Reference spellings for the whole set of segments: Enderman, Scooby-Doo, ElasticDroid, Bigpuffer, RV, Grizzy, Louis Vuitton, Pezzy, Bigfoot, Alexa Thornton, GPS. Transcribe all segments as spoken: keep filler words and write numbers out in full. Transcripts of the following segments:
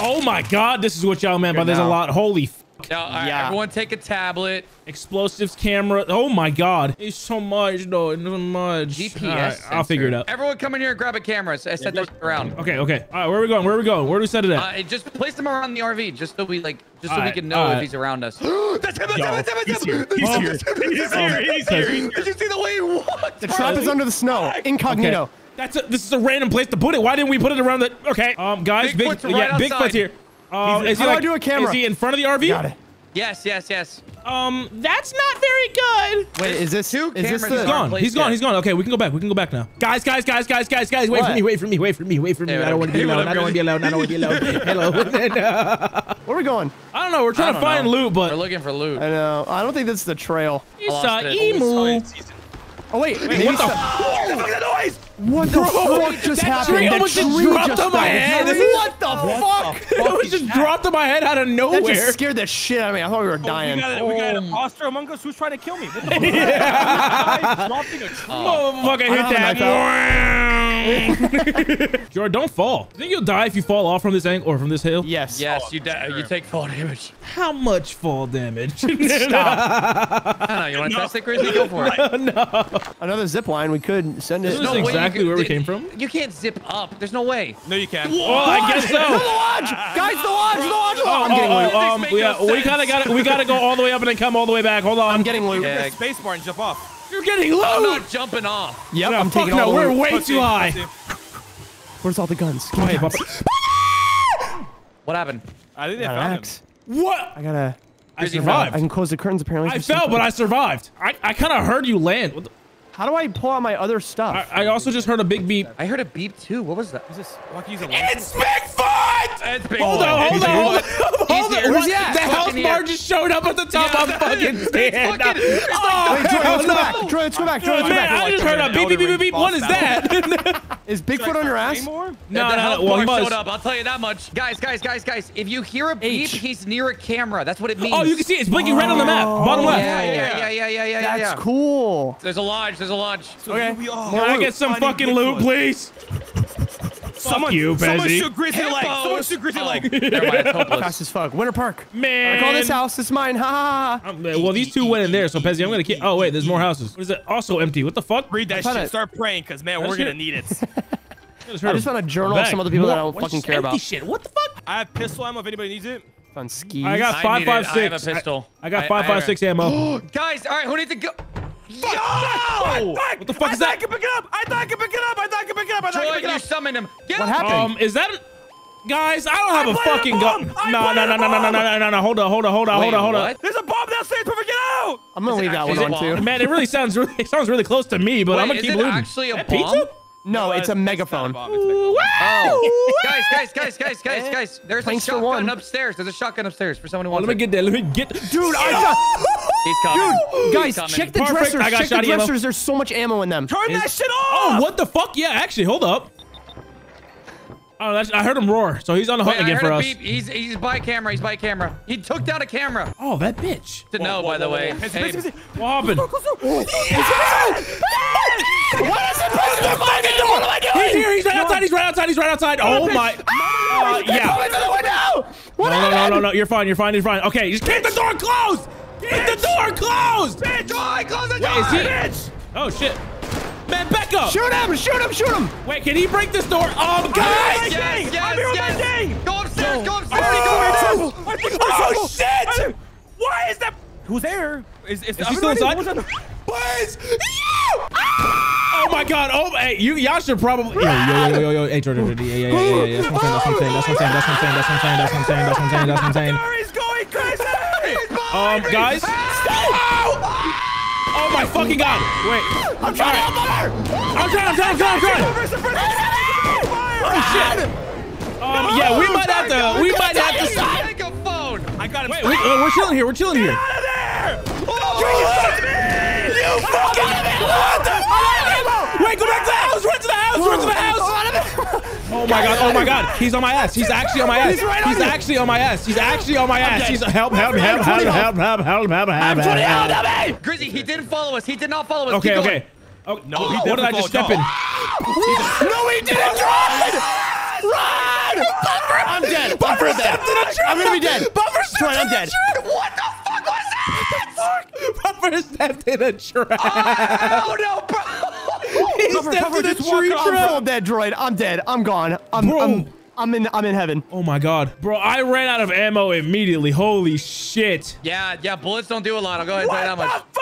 Oh my God, this is what y'all meant, but there's a lot. Holy f. No, all right, yeah. Everyone take a tablet. Explosives, camera. Oh my God. It's so much, though. It's so much. G P S. Right, I'll figure it out. Everyone come in here and grab a camera. So I set yeah. that around. Okay, okay. All right, where are we going? Where are we going? Where do we set it at? Uh, just place them around the R V just so we, like, just so right, we can know right. if he's around us. That's him, that's him, that's him, that's him. He's here. He's here. He's here. Did you see the way he walked? The trap is under the snow. Incognito. Okay. That's a, this is a random place to put it. Why didn't we put it around the... Okay, um, guys, Bigfoot's Big, right yeah, Bigfoot's here. Um, is he like, do a camera? Is he in front of the R V? Got it. Yes, yes, yes. Um, that's not very good. Wait, is this two is cameras? This the, he's gone. He's gone. He's gone. Okay, we can go back. We can go back now. Guys, guys, guys, guys, guys, guys. Wait what? for me. Wait for me. Wait for me. Wait for me. Hey, I don't want to be alone. I don't want to be alone. I don't want to be alone. Hello. Where are we going? I don't know. We're trying to find know. loot, but we're looking for loot. I know. I don't think that's the trail. You saw emu. Oh wait, wait what the fuck? What the noise? What the fuck just happened? That tree almost just dropped on my head. What the fuck? It was just dropped on my head out of nowhere. That just scared the shit out of me. I thought we were dying. We got an Ostro among us who's trying to kill me. Dropping a tree. Oh, fuck, I hit that. Jordan, don't fall. You think you'll die if you fall off from this angle or from this hill? Yes. Yes, you you take fall damage. How much fall damage? Stop. I don't know. You want to test it, Grizzy? Go for it. No. Another zip line, we could send it. This is exactly where we came from. You can't zip up. There's no way. No, you can. Oh, I guess so. The lodge, guys, the lodge, the lodge. Oh, I'm getting loot. Um, yeah, we kind of got to, we got to go all the way up and then come all the way back. Hold on, I'm getting loot. Space bar and jump off. You're getting loot. I'm not jumping off. Yep, I'm taking all the loot. No, we're way too high. Where's all the guns? What happened? I think they found them. What? I gotta. I survived. I can close the curtains apparently. I fell, but I survived. I I kind of heard you land. How do I pull out my other stuff? I, I also just heard a big beep. I heard a beep too. What was that? Is this Lucky's alarm? It's Bigfoot! It's Bigfoot. Hold on, hold on, hold on. Hold on. Where's that? The health bar just showed up at the top. Yeah, I'm fucking stand up. Oh, wait, Troy, let's go back. Troy, let's go back. Troy, let's go back. I just heard a beep, beep, beep, beep. What is that? Is Bigfoot on your ass? No, no, well, he must. I'll tell you that much. Guys, guys, guys, guys. If you hear a beep, he's near a camera. That's what it means. Oh, you can see it. It's blinking red on the map. Bottom left. Yeah, yeah, yeah, yeah, yeah, yeah. That's cool. There's a lodge. There's a lodge. So okay. Can I get some fucking loot, please? Someone, Fuck you, Pezzy. Someone shoot Grizzy leg. Someone shoot Grizzy leg. Fast as fuck. Winter Park. Man. I call this house. It's mine. Ha ha. Well, these two went in there, so Pezzy, I'm gonna keep. Oh wait, there's more houses. What is it? Also empty. What the fuck? Read that shit. It. Start praying, cause man, we're gonna need it. I just, just want to journal of some other people what? that I don't what fucking care about. Shit. What the fuck? I have pistol ammo if anybody needs it. On skis. I got five five six. I have a pistol. I got five five six ammo. Guys, all right, who needs to go? Yo! What the fuck is that? I can pick it up! I thought I could pick it up! I thought I could pick it up! I thought I could pick it up! You summoned him! Get him! What happened? Um, is that a... Guys, I don't have a fucking gun. No, no, no, no, no, no, no, no, no, hold on, hold on, hold on, hold on, hold on. There's a bomb downstairs, perfect, get out! I'm gonna leave that one on too. Man, it really sounds really, it sounds really close to me, but I'm gonna keep looting. Is it actually a bomb? No, it's a megaphone. Oh! Guys, guys, guys, guys, guys, guys. There's a shotgun upstairs. There's a shotgun upstairs for someone who wants it. Let me get that, let me get... Dude, I... He's coming. Dude, guys, He's check the Perfect. dressers. I got check shot the dressers. Ammo. There's so much ammo in them. Turn Is, that shit off! Oh, what the fuck? Yeah, actually, hold up. Oh, that's, I heard him roar, so he's on the hunt again for us. Beep. He's he's by camera. He's by camera. He took down a camera. Oh, that bitch. To know, by whoa, the whoa, way. Whoa, hey. What happened? What is it? What am I doing? He's here. He's right outside. He's right outside. He's right outside. Oh my! Uh, yeah. No, no, no, no, no. You're fine. You're fine. You're fine. Okay, just keep the door closed. Get the door closed! Bitch! Oh, I closed the door! Wait, is he? Bitch! Oh, shit. Man, back up! Shoot him! Shoot him! Shoot him! Wait, can he break this door? Oh, guys! Yes, yes, yes, I'm here yes. with my thing! Go upstairs! No. Go upstairs! Oh, oh, go oh, oh, oh shit! I'm... Why is that? Who's there? Is, is, is he still inside? Please! Oh my God! Oh, hey, you y'all should probably. Yo, yo, yo, yo, yo, hey, Jordan, Jordan, yeah, yeah, yeah, yeah, that's what I'm saying, that's what I'm saying, that's what I'm saying, that's what I'm saying, that's what I'm saying, that's what I'm saying, that's what I'm saying. He's going crazy. Um, guys. Oh my fucking God! Wait. I'm trying to help her. I'm trying. I'm trying. I'm trying. Oh shit! Um, yeah, we might have to. We might have to. Take a phone. I got it. Wait, we're chilling here. We're chilling here. Get out of there! You fucking what the fuck? Wait, go back to the house! Run to the house! Run to the house! Oh my God! Oh my God! He's on my ass! He's actually on my ass! He's actually on my ass! He's actually on my ass! He's help! Help! Help! Help! Help! Help! Help! Help! Help! Grizzy, he didn't follow us. He did not follow us. Okay, okay. Oh no! What did I just step in? No, he didn't! Run! Run! dead! Buffer! I'm dead! Buffer's dead! I'm gonna be dead! Buffer's dead! I'm dead! What the fuck was that? Buffer stepped in a trap! Oh no, bro! He Buffer, stepped Buffer, in a tree trap! I'm full dead, droid. I'm dead. I'm gone. I'm, bro. I'm, I'm in. I'm in heaven. Oh my god, bro! I ran out of ammo immediately. Holy shit! Yeah, yeah. Bullets don't do a lot. I'll go ahead and say that much. What the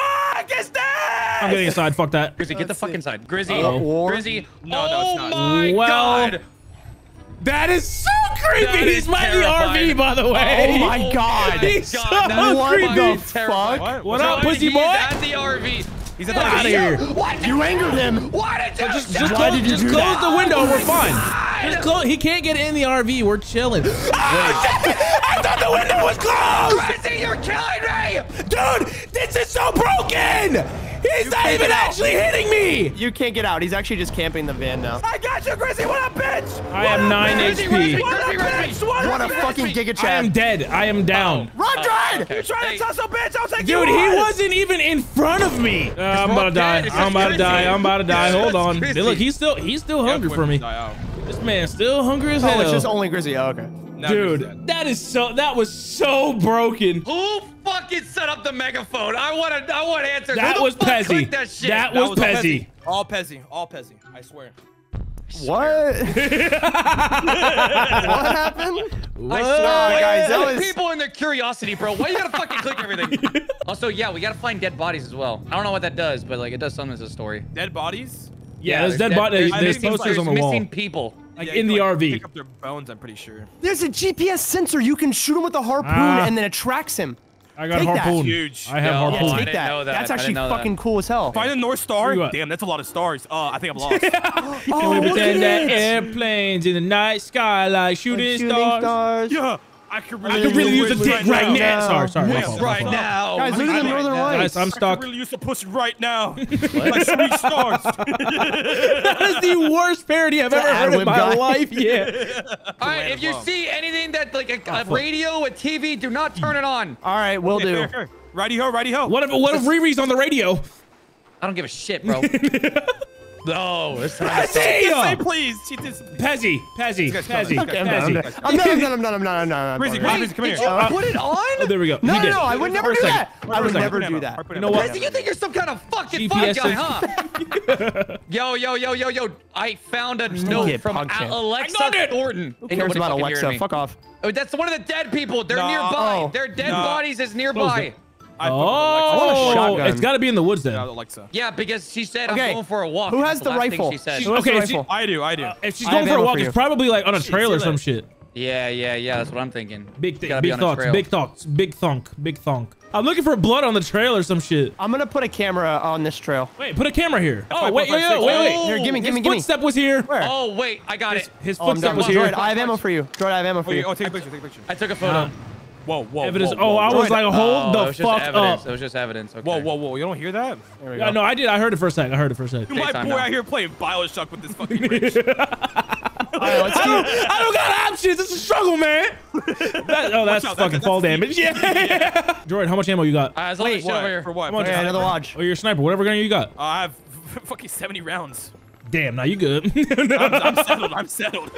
fuck is that? I'm getting inside. Fuck that. Grizzy, get the fuck inside. Grizzy, uh-oh. Grizzy. No, no, it's not. Oh my well, god. That is so creepy. He's my R V, by the way. Oh my god. He's so creepy. What the fuck? What, what up, pussy boy? He's at the R V. He's out of here. What? You angered him. Why did you just just close, just close the window? We're fine. Just close. He can't get in the R V. We're chilling. Oh, shit. I thought the window was closed. Grizzy, you're killing me, dude. This is so broken. He's not even actually hitting me! You can't get out. He's actually just camping the van now. I got you, Grizzy! What up, bitch? I am nine H P. What a fucking giga chat. I am dead. I am down. Run, Droid! You're trying to tussle, bitch! I'll take you. Dude, he wasn't even in front of me! Uh, I'm about to die. I'm about to die. I'm about to die. Hold on. Look, he's still he's still hungry for me. This man's still hungry as hell. Oh, it's just only Grizzy. Oh, okay. Dude, that is so that was so broken. Who fucking set up the megaphone? I want to I want answers. That was Pezzy. That, shit? that, that was, was Pezzy. All Pezzy. All Pezzy. I swear. What? What happened? What? I swear, guys. That was... People in their curiosity, bro. Why you gotta fucking click everything? Also, yeah, we gotta find dead bodies as well. I don't know what that does, but like it does something to the story. Dead bodies? Yeah, yeah there's, there's dead bodies. There's, there's posters on the wall. Missing people. Like yeah, in the like R V. Pick up their bones, I'm pretty sure. There's a G P S sensor. You can shoot him with a harpoon ah. and then it tracks him. I got take harpoon. That's huge. I have no, harpoon. Yeah, take that. that. That's actually fucking that. cool as hell. Find a North Star. Damn, that's a lot of stars. Uh, I think I'm lost. oh, oh, look at that. Airplanes in the night sky like shooting, shooting stars. stars. Yeah. I could really, I could really use a dick right, right now. now. Sorry, sorry. Yes, right, right now. Guys, look at the northern lights. I'm stuck. I could really use a pussy right now. Like sweet stars. That is the worst parody I've ever heard in my guy. life. Yeah. All right, if you see anything that like a, a radio, a T V, do not turn it on. All right, will do. Righty ho, righty ho. What if what if Riri's on the radio? I don't give a shit, bro. No, it's time to say please. Pezzy, Pezzy, Pezzy, okay, Pezzy. I'm not, I'm not, I'm not, I'm not, I'm not. Grizzy, Grizzy, come here. Did you uh, put it on? Oh, there we go. No, no, no, I would never do that. I would never do that. You know what? Grizzy, you think you're some kind of fucking fun guy, huh? Yo, yo, yo, yo, yo. I found a note from Alexa Thornton. Who cares about Alexa? Fuck off. Oh, that's one of the dead people. They're nearby. Their dead bodies is nearby. I oh, it's got to be in the woods then. Alexa. Yeah, because she said okay. I'm going for a walk. Who has the, the rifle? She said. She, okay, the rifle? She, I do, I do. Uh, if she's I going for a walk, for it's probably like on a trail or some shit. Yeah, yeah, yeah. That's what I'm thinking. Big, th big thoughts, big thoughts, big thunk, big thunk. I'm looking for blood on the trail or some shit. I'm gonna put a camera on this trail. Wait, put a camera here. Oh, oh wait, wait, wait, wait. Oh, here, give me, give me, give me. His footstep was here. Where? Oh wait, I got it. His footstep was here. I have ammo for you. Droid, I have ammo for you. Oh, take a picture, take a picture. I took a photo. Whoa, whoa, evidence. whoa, whoa. Oh, I was like, hold oh, the fuck evidence. up. It was just evidence. Okay. Whoa, whoa, whoa. You don't hear that? There we go. Yeah, no, I did. I heard it for a second. I heard it for a second. Dude, my boy now. out here playing Bioshock with this fucking bridge. I, don't, I don't got options. It's a struggle, man. That, oh, that's out, fucking that, fall damage. Yeah. yeah. Droid, how much ammo you got? Uh, Wait, what? Over here. For what? Come on, yeah, another lodge. Oh, you're a sniper. Whatever gun you got. Uh, I have fucking seventy rounds. Damn, now you good. no. I'm, I'm settled. I'm settled.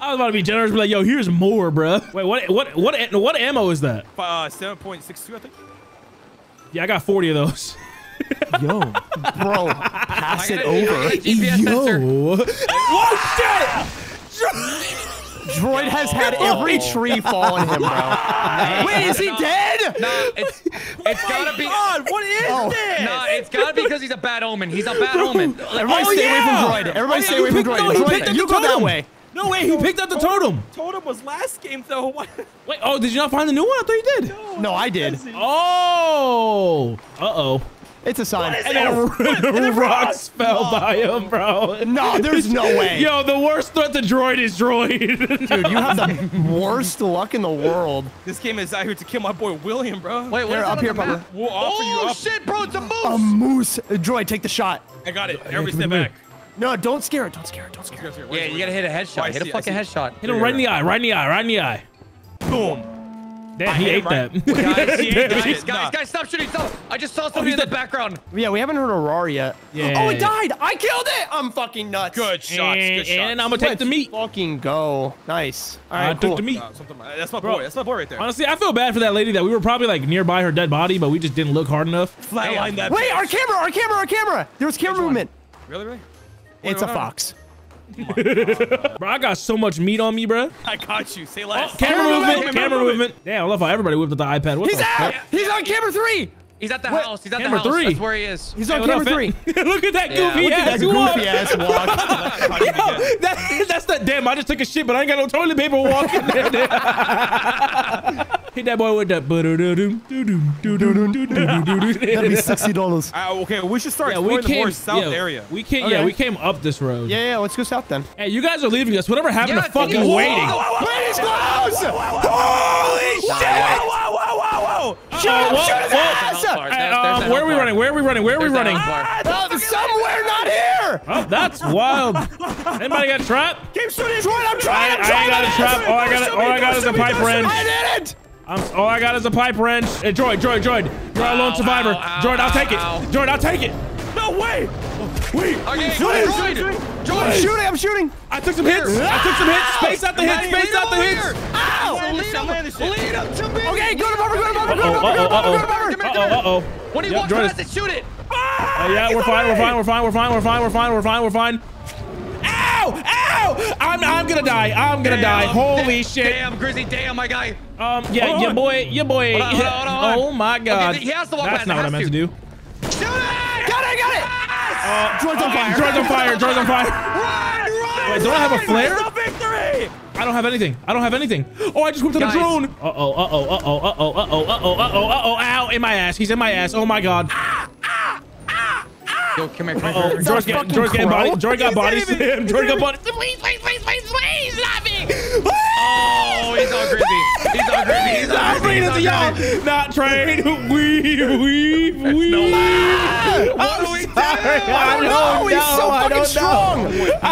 I was about to be generous, but like, yo, here's more, bro. Wait, what, what, what, what ammo is that? Uh, seven point six two, I think. Yeah, I got forty of those. Yo, bro, pass it over. Yo, whoa, shit. Droid has had every tree fall on him, bro. Wait, is he dead? No, it's it's gotta be. God, what is this? No, it's gotta be because he's a bad omen. He's a bad omen. Everybody stay away from Droid. Everybody stay away from Droid. You go that way. No way, he picked up the totem. Totem was last game though. Wait, oh, did you not find the new one? I thought you did. No, I did. Oh, uh oh. It's a sign. And then the rocks fell by him, bro. No, there's no way. Yo, the worst threat to Droid is Droid. Dude, you have the worst luck in the world. This game is out here to kill my boy William, bro. Wait, wait, up here, Papa. We'll offer you up. Oh, shit, bro, it's a moose. A moose. Droid, take the shot. I got it. Everybody step back. No, don't scare it. Don't scare it. Don't scare it. Yeah, you gotta hit a headshot. Hit a fucking headshot. Hit him right in the eye. Right in the eye. Right in the eye. Boom. Damn, he ate that. Guys, guys, guys, stop shooting. Stop. I just saw something in the background. Yeah, we haven't heard a roar yet. Yeah. Oh, it died. I killed it. I'm fucking nuts. Good shots. Good shots. And I'm going to take the meat. Fucking go. Nice. All right, I took the meat. That's my boy. That's my boy right there. Honestly, I feel bad for that lady that we were probably like nearby her dead body, but we just didn't look hard enough. Flatline that. Wait, our camera, our camera, our camera. There was camera movement. Really, really? It's a fox. Oh God, bro, I got so much meat on me, bro. I got you. Say less. Oh, camera, camera movement. Camera, camera movement. movement. Damn, I love how everybody whipped at the iPad. What He's the out. Fuck? He's on camera three. He's at the what? house. He's at camera the house. Three. That's where he is. He's hey, on camera up, three. Look at that goofy yeah, ass walk. Look at that goofy walk. ass walk. Yo, that, that's that. Damn, I just took a shit, but I ain't got no toilet paper walking. Hit that boy with that. That'd be sixty dollars. Uh, okay, we should start yeah, exploring we came, the more south yeah, area. We can't, okay. Yeah, we came up this road. Yeah, yeah, let's go south then. Hey, you guys are leaving us. Whatever happened yeah, to fucking whoa, waiting. Whoa, whoa, whoa, please close! Holy shit! Whoa, whoa, whoa, whoa, whoa! Shoot him, shoot his ass! Um, where are we running? Where are we running? Where are we running? Ah, oh, somewhere not here! Oh, that's wild. Anybody got a trap? Keep shooting! I'm trying! I'm trying! I got a trap. All I got, all I got is a pipe wrench. I did it! I'm, all I got is a pipe wrench. Hey, droid, droid, droid. You're our lone survivor. Ow, droid, I'll take ow, it. Ow. Droid, I'll take it. No way. Wait. Okay, shoot droid. Droid. Droid. I'm shooting. I'm shooting. I took some hits. Ow. I took some hits. Space out the hits. Space out the hits. Ow. Lead him to me. Okay, go to cover. Go to cover. Go to cover. Go to cover. Uh-oh. Uh-oh. When he walks past it, shoot it. Yeah, we're fine. We're fine. We're fine. We're fine. We're fine. We're fine. We're fine. We're fine. Ow. Ow. I'm, I'm going to die. I'm going to die. Holy shit. Damn, Grizzy. Damn, my guy. Um, yeah, your boy, your boy. Hold on, hold on, hold on. Oh my God. Okay, he has to walk That's past. not what I meant to, to do. Shoot it! Got it, got it! Uh, droid's on fire. Droid's on fire. Droid's on fire. Run, run, Wait, don't run, I have a flare? Victory! I don't have anything. I don't have anything. Oh, I just whipped on a drone. Uh-oh, uh-oh, uh-oh, uh-oh, uh-oh, uh-oh, uh-oh, uh-oh. Ow, in my ass. He's in my ass. Oh my God. Ah, ah, ah, ah. Yo, come here, come here. Uh-oh, Droid's getting bodied. Droid got bodied. Droid got bodied. Please, please, please, please, please, stop me. Oh, he's all Grizzy. He's all Grizzy. He's all Grizzy. He's all Grizzy. Not trained. Weave, weave, weave. No lie. What do we do? I don't know. He's so fucking strong.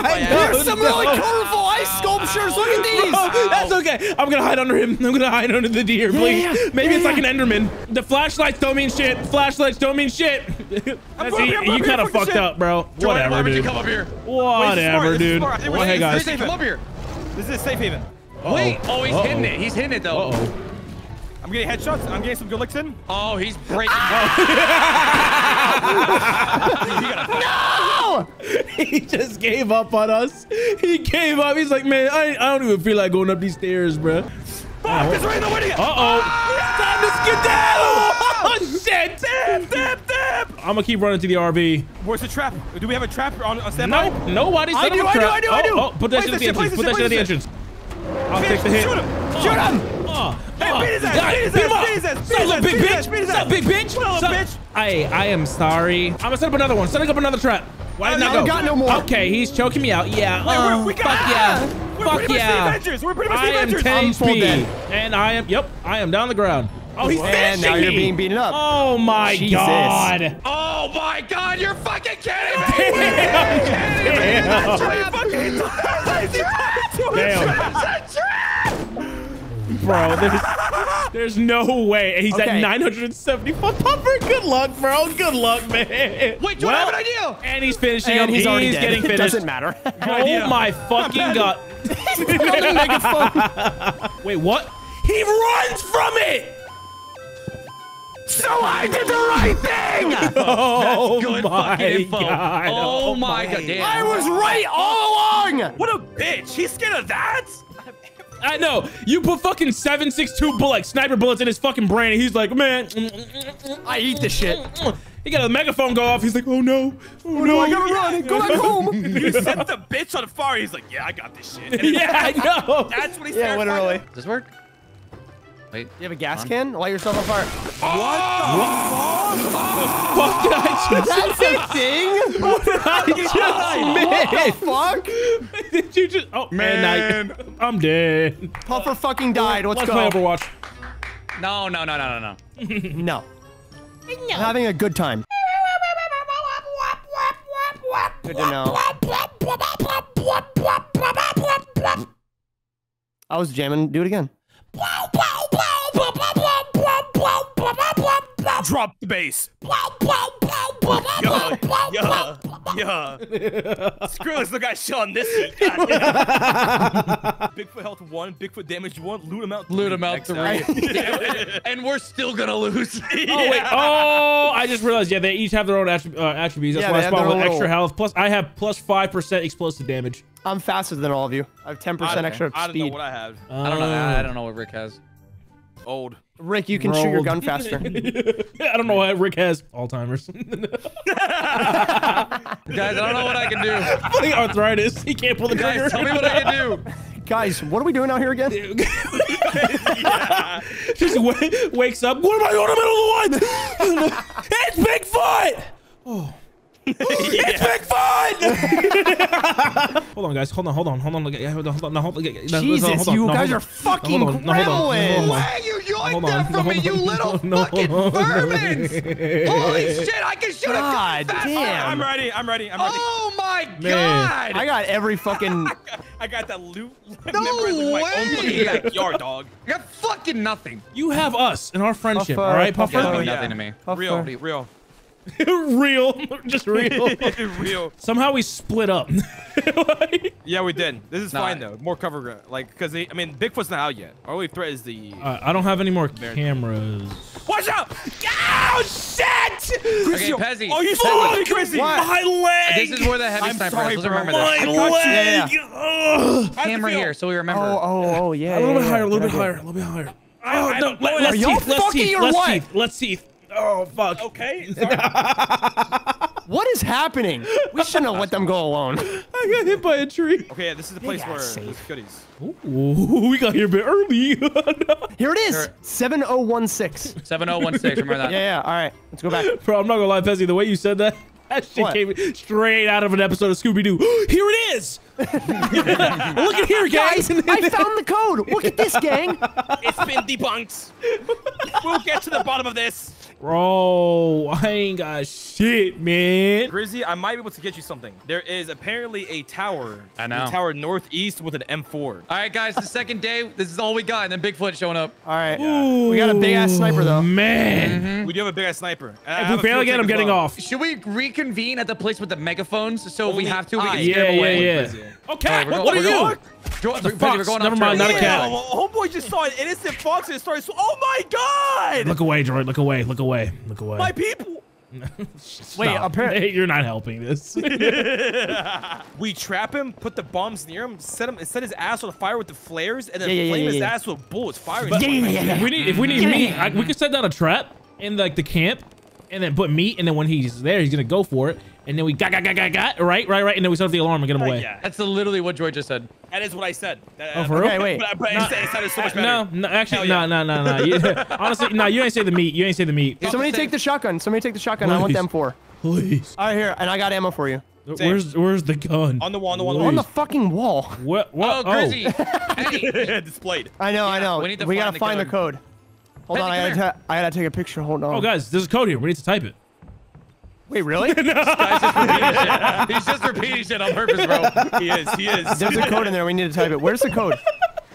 There's some really colorful ice sculptures. Look at these. That's okay. I'm going to hide under him. I'm going to hide under the deer, please. Maybe it's like an Enderman. The flashlights don't mean shit. Flashlights don't mean shit. You kind of fucked up, bro. Whatever, dude. Whatever, dude. Hey, guys. Come up here. This is a safe haven. Uh-oh. Wait! Oh, he's Uh-oh. hitting it. He's hitting it though. Uh-oh. I'm getting headshots. I'm getting some good licks in. Oh, he's breaking. Ah! No! He just gave up on us. He gave up. He's like, man, I, I don't even feel like going up these stairs, bro. Fuck! It's right in the window. Uh-oh! Time to skedaddle! Oh shit! Dip, dip, dip! I'm gonna keep running to the R V. Where's the trap? Do we have a trap on, on standby? No, nobody's I do, I do, I do, I do. Oh, oh, put that shit at the entrance. Put that shit at the entrance. I'll take the hit. Shoot him! Shoot him! Beat his ass! Beat his ass! Beat his ass! Beat his ass! Beat his ass! Beat his ass! Beat his ass! Beat his ass! I, I am sorry. I'm gonna set up another one. Setting up another trap. Why did I not go? Got no more. Okay, he's choking me out. Yeah. Oh, fuck yeah. Fuck yeah. We're pretty much the Avengers. I'm full dead. And I am, yep, I am down the ground. Oh, he's finishing me. And now you're being beaten up. Oh my God. Oh my God, you're fucking kidding me! Damn. Damn. Bro, there's, there's no way. He's okay. At nine hundred seventy-four puffer. Good luck, bro. Good luck, man. Wait, do well, I have an idea? And he's finishing and up. He's, he's already dead. Getting finished. It doesn't matter. Oh my fucking God. He's building megaphone. Wait, what? He runs from it. So I did the right thing. Oh, that's good my fucking info. God. Oh, oh my God. Damn. I was right all along. What a bitch. He's scared of that? I know. You put fucking seven six two bullet, sniper bullets in his fucking brain, and he's like, man, I eat this shit. He got a megaphone go off. He's like, oh no. Oh no. I gotta run. Go back home. You set the bitch on fire. He's like, yeah, I got this shit. Yeah, I know. That's what he said. Yeah, literally. Does this work? Wait. You have a gas can? Light yourself on fire. What the fuck did I just That's a thing? What did I just miss? What the fuck? Did you just... Oh, man. man I, I'm dead. Puffer fucking died. Let's go. Let's play Overwatch. No, no, no, no, no, no. No. I'm having a good time. Good to know. I was jamming. Do it again. Wow, wow, wow, wow, I dropped the bass. Yeah, yeah, yeah. Screw this, look at Sean this week. Bigfoot health one, Bigfoot damage one, loot him out three. Loot him out three. And we're still gonna lose. Oh, yeah. Wait. Oh, I just realized, yeah, they each have their own attrib uh, attributes. That's yeah, why I spawned with extra health. Plus, I have plus five percent explosive damage. I'm faster than all of you. I have ten percent extra speed. I don't know what I have. Uh, I, don't know, I don't know what Rick has. Old. Rick, you can Rolled. shoot your gun faster. I don't know what Rick has. Alzheimer's. Guys, I don't know what I can do. Putting arthritis. He can't pull the trigger. Guys, tell me what I can do. Guys, what are we doing out here again? Yeah. Just wakes up. What am I doing in the middle of the woods? It's Bigfoot! Oh. It's Bigfoot! Hold on, guys. Hold on, hold on, hold on. Hold on, hold on. No, hold on. Jesus, you guys are fucking gremlins. Why you yoinked that from me, you little fucking vermins? Holy shit, I can shoot a gun fast. I'm ready, I'm ready, I'm ready. Oh my god! I got every fucking... I got that loot. No way! My own fucking backyard, dog. I got fucking nothing. You have us in our friendship, all right, Puffer? You have nothing to me. Real, real. Real, just real. Real. Somehow we split up. Like, yeah, we did. This is nah, fine though. More cover ground, like, cause they, I mean, Bigfoot's not out yet. Our only threat is the. Uh, I don't have any more cameras. Watch out! Oh shit! Grizzy, okay, Pezzy. Oh, you fucking Grizzy! My leg. This is where the heavy sniper. Let's remember that. My leg. Yeah, yeah. Camera here, so we remember. Oh, oh, oh, yeah. A little yeah, bit yeah, higher. A little yeah, bit yeah. higher. A little bit higher. Oh no! Let's see. Let's see. Let's see. Let's see. Oh, fuck. Okay. What is happening? We shouldn't have let them go alone. I got hit by a tree. Okay, yeah, this is the place where there's goodies. Ooh, we got here a bit early. No. Here it is. Sure. seven oh one six. seven oh one six, remember that. Yeah, yeah, all right. Let's go back. Bro, I'm not going to lie, Pezzy. The way you said that, that shit what? came straight out of an episode of Scooby-Doo. Here it is. Look at here, guys. guys. I found the code. Look at this, gang. It's been debunked. We'll get to the bottom of this. Bro, I ain't got shit, man. Grizzy, I might be able to get you something. There is apparently a tower. I know. A tower northeast with an M four. All right, guys, the second day, this is all we got, and then Bigfoot showing up. All right. Ooh, we got a big-ass sniper, though. Man. Mm-hmm. We do have a big-ass sniper. I if we fail again, I'm getting well. off. Should we reconvene at the place with the megaphones? So Only if we have to, we I, can yeah, scare yeah, away. Yeah, yeah. Okay, right, what, what are you? What the fuck? Never mind, not a cat. Homeboy just saw an innocent fox and started. Oh my god! Look away, droid. Look away. Look away. Look away. My people. Wait, apparently you're not helping this. We trap him, put the bombs near him, set him, set his ass on fire with the flares, and then yeah, yeah, flame yeah, yeah, his yeah. ass with bullets. Fire. Yeah, yeah, yeah. If we need, if we need yeah. meat, I, we could set down a trap in like the camp, and then put meat, and then when he's there, he's gonna go for it. And then we got, got, got, got, got, right, right, right. And then we set up the alarm and get him away. Uh, yeah. That's literally what George just said. That is what I said. That, oh, for real? Okay, wait. But, but no, it sounded so much better. No, no actually, yeah. no, no, no, no. Honestly, no, you ain't say the meat. You ain't say the meat. Somebody take the shotgun. Somebody take the shotgun. Please. I want the M four. Please. All right, here. And I got ammo for you. Same. Where's where's the gun? On the wall, on the wall, on the fucking wall. What? What? Oh, Grizzy. Hey. Displayed. I know, yeah, I know. We, we got to find the code. Hold on. I got to take a picture. Hold on. Oh, guys, there's a code here. We need to type it. Wait, really? No. This guy's just repeating shit. He's just repeating shit on purpose, bro. He is, he is. There's a code in there. We need to type it. Where's the code?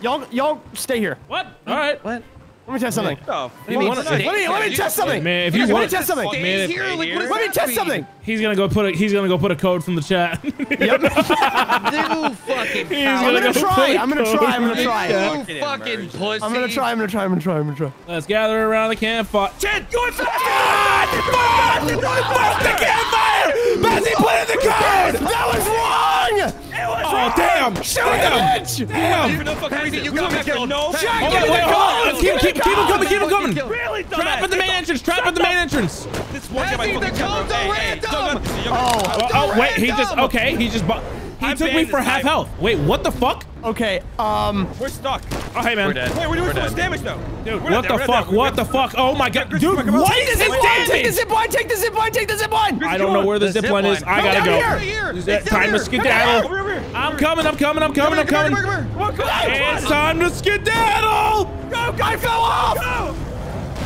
Y'all y'all stay here. What? All right. What? Let me test something. Oh, let me, let me, let me test something. Man, if you want to test something. Let me test something. He's going to go put a he's going to go put a code from the chat. Yep. You fucking I'm going to try. I'm going to try. I'm going to try. You fucking pussy. I'm going to try. I'm going to try. I'm going to try. I'm going to try. Let's gather around the campfire. Chad, go fast. Fuck! Fuck the campfire. Pezzy put in the code. That was wrong. Oh, damn! Shoot him! Damn! For no fucking reason, you got me killed. No! Check it! Keep, keep, keep him coming! Keep him coming! Really trap at the main entrance! Trap at the main entrance! This one guy might fucking kill him. Hey, hey! Oh! Oh, wait! He just okay. He just he took me for half health. Wait, what the fuck? Okay, um, we're stuck. Oh, hey, man. We're dead. Wait, we're doing so much damage, though. Dude, what the fuck? What the fuck? Oh, my God. Dude, what is this damage? Take the zip line. Take the zip line. Take the zip line. I don't know where the zip line is. I gotta go. Time to skedaddle. I'm coming. I'm coming. I'm coming. I'm coming. It's time to skedaddle. Go, go. I fell off. I'm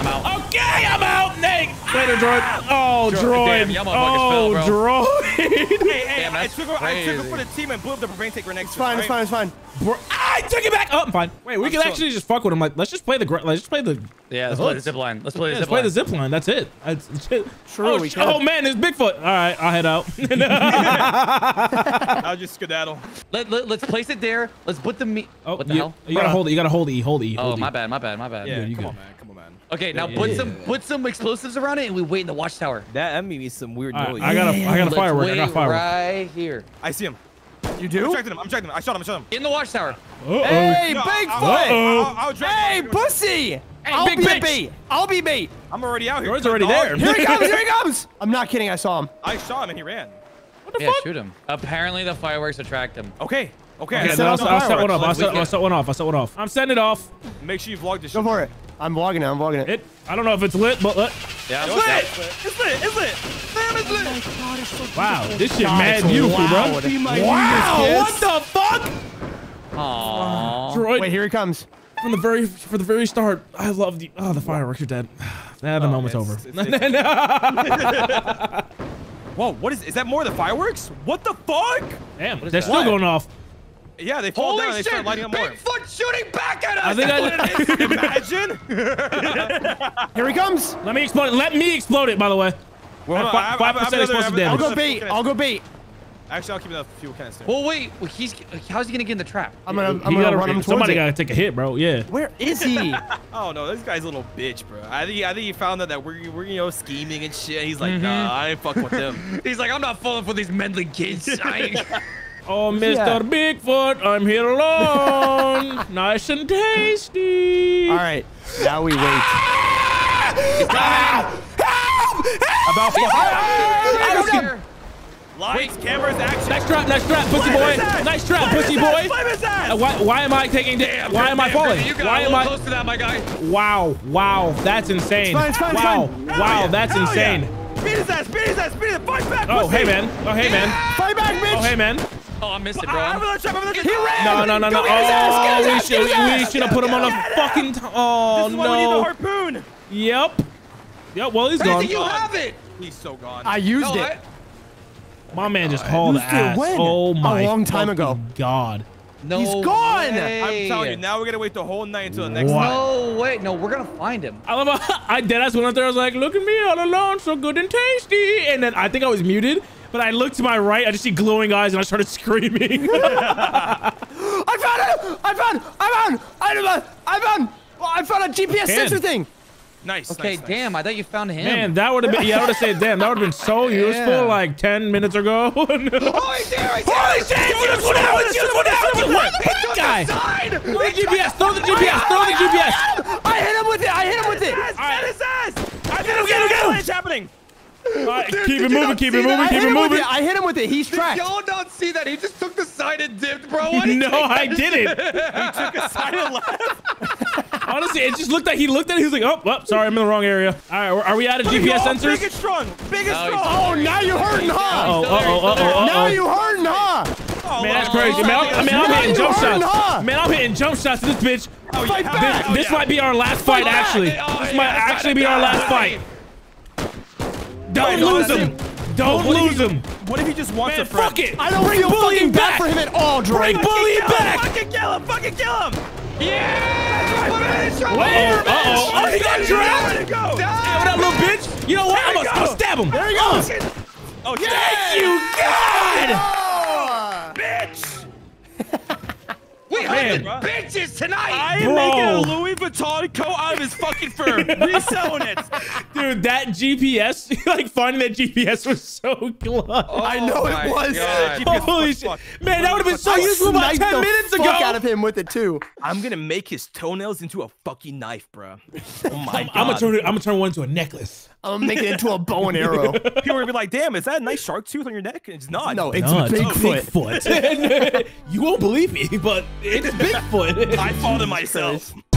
out. Okay, I'm out, Nate. Wait, later, droid. Oh, droid. Damn, oh, fell, bro. Droid. Hey, hey, damn, I, took him, I took him for the team and blew up the propane tank for next time. It's fine, it's fine, it's fine. Bro, I took it back. Oh, I'm fine. Wait, we I'm can still... actually just fuck with him. Like, let's just play the Let's just play the. Yeah, let's play the zip line. Let's play the zip line. Let's play the zip line. That's it. That's, that's it. True, oh, we oh, man, there's Bigfoot. All right, I'll head out. I'll just skedaddle. Let, let, let's place it there. Let's put the meat. Oh, what the you, hell? You gotta hold it. You gotta hold E. Hold E. Hold oh, E. my bad. My bad. My bad. Yeah, yeah come go. on, man. Come on, man. Okay, now yeah, put yeah, some yeah. put some explosives around it, and we wait in the watchtower. That, that may be some weird right, noise. I got a I got a firework. I got a firework right here. I see him. You do? I'm tracking him. I'm tracking him. I shot him. I shot him. In the watchtower. Uh-oh. Hey, no, Bigfoot! Uh-oh. I'll, I'll hey, him. pussy! Hey, I'll big be bait. I'll be bait. I'm already out here. Droid's already there. Here he comes! Here he comes! I'm not kidding. I saw him. I saw him and he ran. What the yeah, fuck? Shoot him. Apparently the fireworks attract him. Okay. Okay. okay set I'll, set, I'll set one off. I'll set, I'll set one off. I'll set one off. I'm setting it off. Make sure you vlog this. Go for it. I'm vlogging it. I'm vlogging it. it. I don't know if it's lit, but lit. Yeah, it's, it's, lit. lit. it's lit. It's lit. Damn, it's lit. Oh God, it's so wow, this shit God, mad beautiful, wow. bro. Wow, what the fuck? Aww. Droid. Wait, here he comes. From the very, for the very start, I love the. Oh, the fireworks are dead. Nah, the oh, moment's it's, over. It's, it's, whoa, what is? Is that more of the fireworks? What the fuck? Damn, they're that? still what? going off. Yeah, they fall Holy down and they start lighting up more. Bigfoot shooting back at us! I think That's I, what it is. Imagine! Here he comes! Let me explode it. Let me explode it, by the way. We're on, five percent explosive damage. Another, I'll go bait. I'll go bait. Actually, I'll keep it up fuel canister. Well, wait. Well, he's, how's he going to get in the trap? I'm going to run him Somebody got to take a hit, bro. Yeah. Where is he? Oh, no. This guy's a little bitch, bro. I think I think he found out that we're, we're you know, scheming and shit. He's like, mm-hmm. nah, I ain't fucking with them. He's like, I'm not falling for these meddling kids. I ain't... Oh, Mister Yeah. Bigfoot, I'm here alone. Nice and tasty. All right, now we wait. Help! Help! About four. I Lights, wait. cameras, action. Nice trap, nice trap, pussy boy. Nice trap, pussy boy. Uh, why, why am I taking damn? Why am I falling? You got why am I close to that, my guy? Wow, wow, that's insane. It's fine, it's fine, wow, it's fine. wow, yeah. that's Hell insane. Yeah. Beat his ass, beat his ass, beat it. Fight back. Oh, pussy. hey man. Oh, hey yeah. man. Fight back, bitch. Oh, hey man. Oh, I missed it, bro. I'm gonna jump, I'm gonna he ran. No, no, no, no. Oh, we should we should have put him on a fucking. Oh no. This is why we need the harpoon. Yep. Yep. Well, he's gone. You have it. He's so gone. I used it. My man just hauled ass. Oh my. A long time ago. God. No. He's gone. Way. I'm telling you. Now we're gonna wait the whole night until the next. What? No wait. No, we're gonna find him. I love. How I did. I went up there. I was like, look at me all alone, so good and tasty. And then I think I was muted. But I looked to my right, I just see glowing eyes, and I started screaming. I found it! I found! I found! I found! I found! I found a G P S sensor thing. Nice. Okay, nice, damn. Nice. I thought you found him. Man, that would have been. Yeah, I would have said, damn, that would have been so yeah. useful like ten minutes ago. Holy shit! Holy shit! What happened? What happened? What happened? Guy. Throw the G P S! Throw the G P S! Throw the G P S! I hit him with it! I hit him with it! That is us! I didn't get him! What is happening? Right, Dude, keep it moving, keep it moving, keep it moving. I hit him with it. He's tracked. Y'all don't see that. He just took the side and dipped, bro. No, I didn't. He took a side and left. Honestly, it just looked like he looked at it. He was like, oh, oh, sorry, I'm in the wrong area. All right, are we out of G P S sensors? Big and strong. Big and strong. Oh, now you're hurting, huh? Oh, now you're hurting, huh? Man, that's crazy. Man, I'm hitting jump shots. Man, I'm hitting jump shots to this bitch. Fight back. This might be our last fight, actually. This might actually be our last fight. Don't lose him! Don't lose him! What if he just wants a friend? Fuck it! I don't feel fucking bad for him at all, Drake! Bring bully back! Fucking kill him! Fucking kill him! Yeah! Uh-oh! Oh, he got trapped! What up, little bitch? You know what? I'm gonna stab him! There he goes! Oh, thank you, God! Bitch! We hunted bitches tonight! I am Bro. making a Louis Vuitton coat out of his fucking fur. Reselling it. Dude, that G P S, like finding that G P S was so close. Oh, I know it was. God. Holy shit. Man, that would have been so useful about ten minutes ago. Out of him with it too. I'm going to make his toenails into a fucking knife, bro. Oh my God. I'm going to turn it, I'm going to turn one into a necklace. I'm going to make it into a bow and arrow. People are going to be like, damn, is that a nice shark tooth on your neck? It's not. No, it's no, Bigfoot. Big you won't believe me, but... It's Bigfoot. I thought to myself.